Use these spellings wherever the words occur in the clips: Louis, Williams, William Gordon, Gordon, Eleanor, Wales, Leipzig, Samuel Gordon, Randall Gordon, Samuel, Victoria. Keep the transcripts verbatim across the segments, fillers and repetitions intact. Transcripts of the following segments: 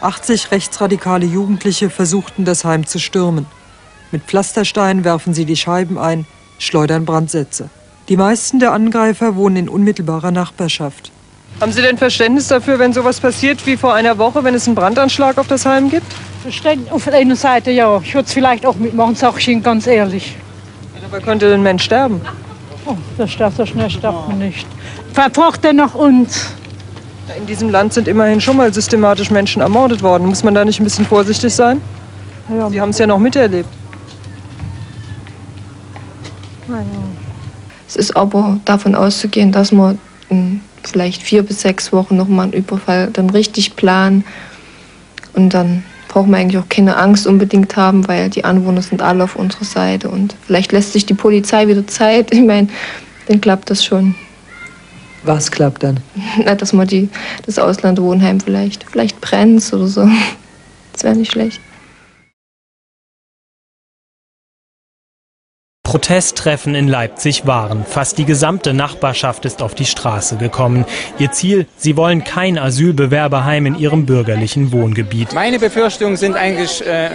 achtzig rechtsradikale Jugendliche versuchten, das Heim zu stürmen. Mit Pflastersteinen werfen sie die Scheiben ein, schleudern Brandsätze. Die meisten der Angreifer wohnen in unmittelbarer Nachbarschaft. Haben Sie denn Verständnis dafür, wenn sowas passiert wie vor einer Woche, wenn es einen Brandanschlag auf das Heim gibt? Verständnis auf der einen Seite, ja. Ich würde es vielleicht auch mitmachen, sage ich Ihnen ganz ehrlich. Aber könnte ein Mensch sterben? Oh, das darf so schnell sterben nicht. Verbraucht er noch uns? In diesem Land sind immerhin schon mal systematisch Menschen ermordet worden. Muss man da nicht ein bisschen vorsichtig sein? Ja, Sie haben es ja noch miterlebt. Nein. Es ist aber davon auszugehen, dass man in vielleicht vier bis sechs Wochen nochmal einen Überfall dann richtig planen. Und dann braucht man eigentlich auch keine Angst unbedingt haben, weil die Anwohner sind alle auf unserer Seite. Und vielleicht lässt sich die Polizei wieder Zeit. Ich meine, dann klappt das schon. Was klappt dann? Na, dass man die, das Auslandwohnheim vielleicht, vielleicht brennt oder so. Das wäre nicht schlecht. Protesttreffen in Leipzig waren. Fast die gesamte Nachbarschaft ist auf die Straße gekommen. Ihr Ziel, sie wollen kein Asylbewerberheim in ihrem bürgerlichen Wohngebiet. Meine Befürchtungen sind eigentlich, äh,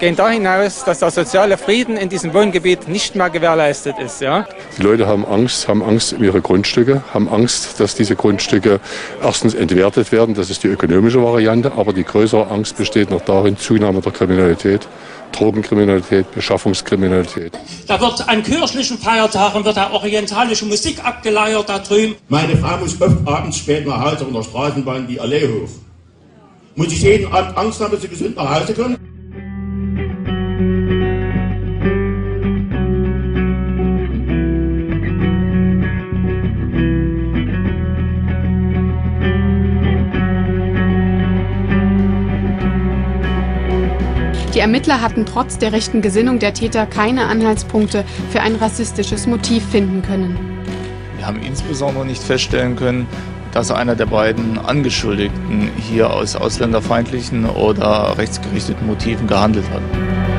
gehen da hinaus, dass der soziale Frieden in diesem Wohngebiet nicht mehr gewährleistet ist. Ja? Die Leute haben Angst, haben Angst um ihre Grundstücke, haben Angst, dass diese Grundstücke erstens entwertet werden. Das ist die ökonomische Variante, aber die größere Angst besteht noch darin, Zunahme der Kriminalität. Drogenkriminalität, Beschaffungskriminalität. Da wird an kirchlichen Feiertagen wird da orientalische Musik abgeleiert da drüben. Meine Frau muss oft abends spät nach Hause von der Straßenbahn die Allee hoch. Muss ich jeden Abend Angst haben, dass sie gesund nach Hause kommen? Die Ermittler hatten trotz der rechten Gesinnung der Täter keine Anhaltspunkte für ein rassistisches Motiv finden können. Wir haben insbesondere nicht feststellen können, dass einer der beiden Angeschuldigten hier aus ausländerfeindlichen oder rechtsgerichteten Motiven gehandelt hat.